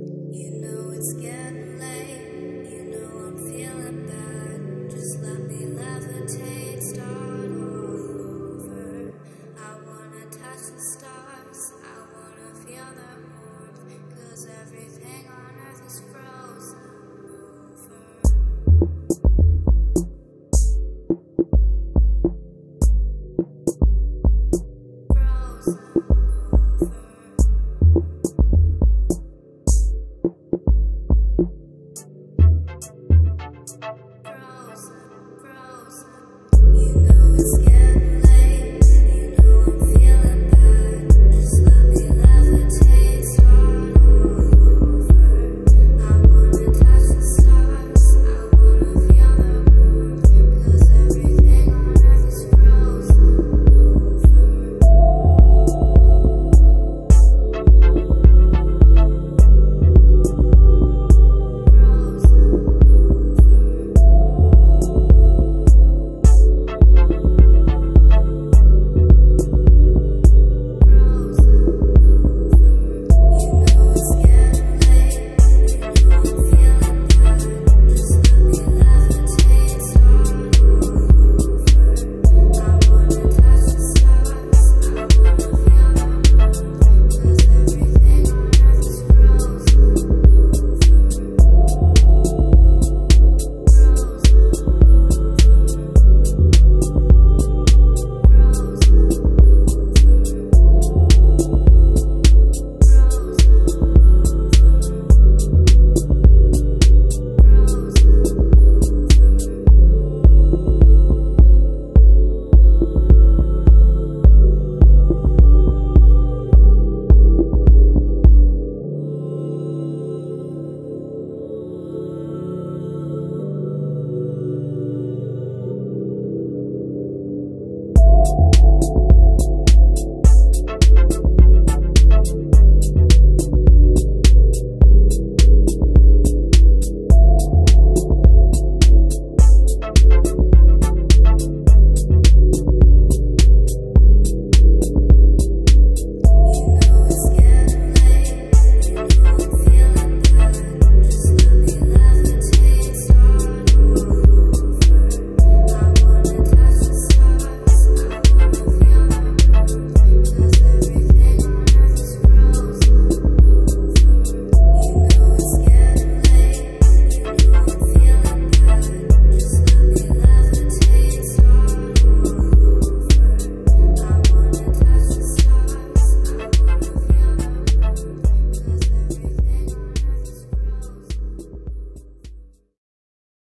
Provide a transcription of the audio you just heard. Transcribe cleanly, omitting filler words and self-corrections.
You know it's getting late, you know I'm feeling bad. Just let me levitate, start all over.